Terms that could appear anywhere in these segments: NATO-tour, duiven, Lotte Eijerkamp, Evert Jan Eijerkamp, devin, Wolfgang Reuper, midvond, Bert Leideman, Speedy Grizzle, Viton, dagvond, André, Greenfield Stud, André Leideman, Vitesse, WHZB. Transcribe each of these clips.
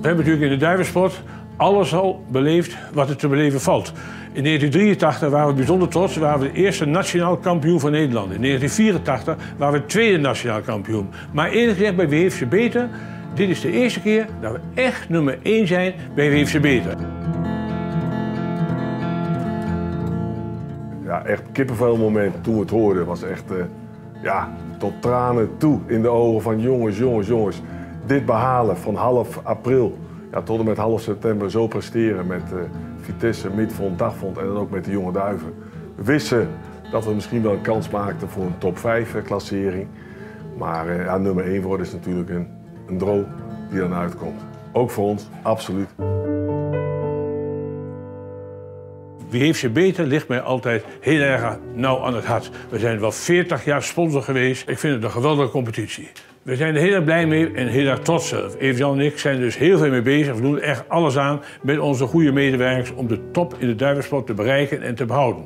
We hebben natuurlijk in de duivensport alles al beleefd wat er te beleven valt. In 1983 waren we bijzonder trots, waren we de eerste nationaal kampioen van Nederland. In 1984 waren we de tweede nationaal kampioen. Maar eerlijk gezegd bij WHZB Beter, dit is de eerste keer dat we echt nummer 1 zijn bij WHZB Beter. Ja, echt kippenvel moment toen we het hoorden. Was echt tot tranen toe in de ogen van jongens. Dit behalen van half april tot en met half september zo presteren met Vitesse, midvond, dagvond en dan ook met de jonge duiven. We wisten dat we misschien wel een kans maakten voor een top 5 klassering. Maar nummer 1 worden is natuurlijk een droom die dan uitkomt. Ook voor ons, absoluut. WHZB Beter ligt mij altijd heel erg nauw aan het hart. We zijn wel 40 jaar sponsor geweest. Ik vind het een geweldige competitie. We zijn er heel erg blij mee en heel erg trots op. Evert Jan en ik zijn er dus heel veel mee bezig. We doen echt alles aan met onze goede medewerkers om de top in de duivensport te bereiken en te behouden.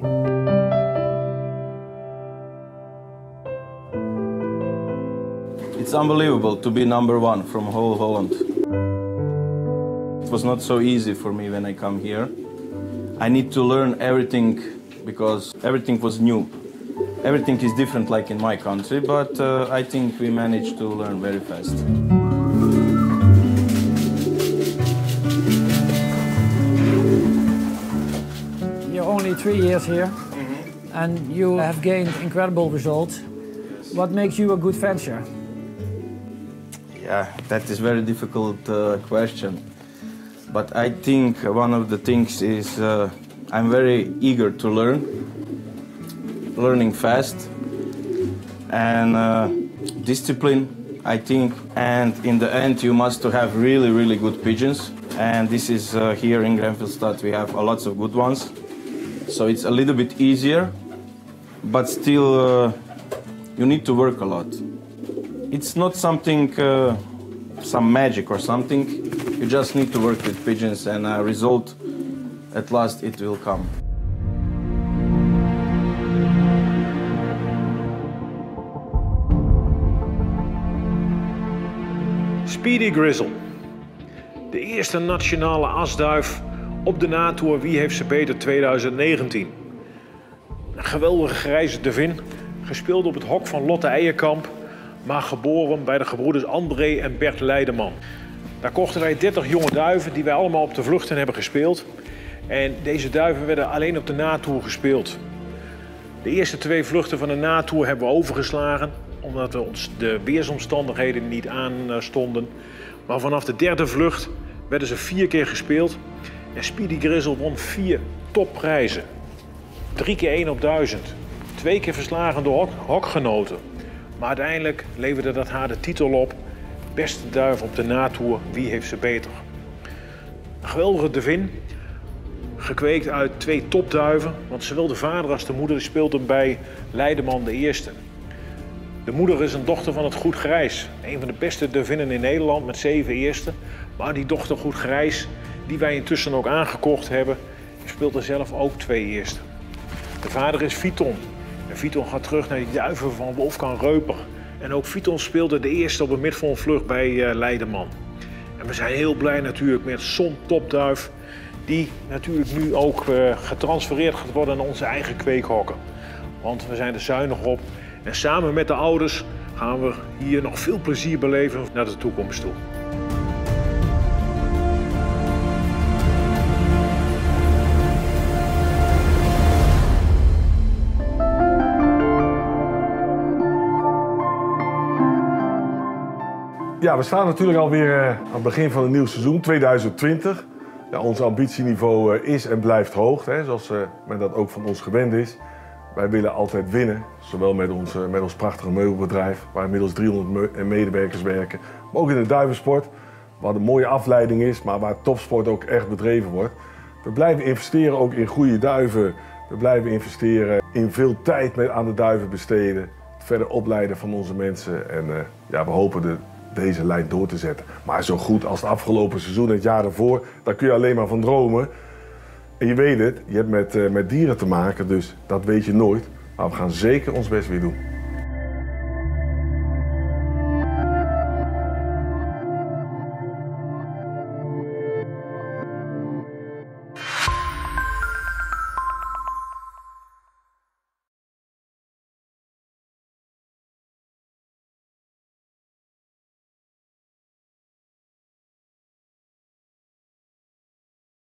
It's unbelievable to be number 1 from whole Holland. It was not so easy for me when I come here. I need to learn everything because everything was new. Everything is different like in my country, but I think we managed to learn very fast. You're only 3 years here, and you have gained incredible results. What makes you a good fencer? Yeah, that is very difficult question. But I think one of the things is I'm very eager to learn, learning fast, and discipline, I think. And in the end, you must have really, really good pigeons. And this is here in Greenfield Stud, we have lots of good ones. So it's a little bit easier, but still you need to work a lot. It's not something, some magic or something. You just need to work with pigeons and a result, at last, it will come. Speedy Grizzle. De eerste nationale asduif op de NATO-tour WHZB Beter 2019. Een geweldige grijze devin, gespeeld op het hok van Lotte Eijerkamp, maar geboren bij de gebroeders André en Bert Leideman. Daar kochten wij 30 jonge duiven die wij allemaal op de vluchten hebben gespeeld. En deze duiven werden alleen op de NATO-tour gespeeld. De eerste 2 vluchten van de NATO-tour hebben we overgeslagen, omdat we ons de weersomstandigheden niet aanstonden. Maar vanaf de 3e vlucht werden ze 4 keer gespeeld. En Speedy Grizzle won 4 topprijzen. 3 keer 1 op 1000. 2 keer verslagen door hokgenoten. Maar uiteindelijk leverde dat haar de titel op. Beste duif op de NATO-tour, WHZB Beter. Een geweldige devin, gekweekt uit 2 topduiven, want zowel de vader als de moeder speelden bij Leideman de eerste. De moeder is een dochter van het Goed Grijs, een van de beste devinnen in Nederland met 7 eerste. Maar die dochter Goed Grijs, die wij intussen ook aangekocht hebben, speelt er zelf ook 2 eerste. De vader is Viton en Viton gaat terug naar die duiven van Wolfgang Reuper. En ook Viton speelde de eerste op een midvondvlucht bij Leideman. En we zijn heel blij natuurlijk met zo'n topduif, die natuurlijk nu ook getransfereerd gaat worden naar onze eigen kweekhokken. Want we zijn er zuinig op. En samen met de ouders gaan we hier nog veel plezier beleven naar de toekomst toe. Ja, we staan natuurlijk alweer aan het begin van een nieuw seizoen, 2020. Ja, ons ambitieniveau is en blijft hoog, hè, zoals men dat ook van ons gewend is. Wij willen altijd winnen, zowel met ons prachtige meubelbedrijf, waar inmiddels 300 medewerkers werken, maar ook in de duivensport, waar een mooie afleiding is, maar waar topsport ook echt bedreven wordt. We blijven investeren ook in goede duiven. We blijven investeren in veel tijd aan de duiven besteden, het verder opleiden van onze mensen en we hopen deze lijn door te zetten. Maar zo goed als het afgelopen seizoen en het jaar ervoor, daar kun je alleen maar van dromen. En je weet het, je hebt met dieren te maken, dus dat weet je nooit. Maar we gaan zeker ons best weer doen.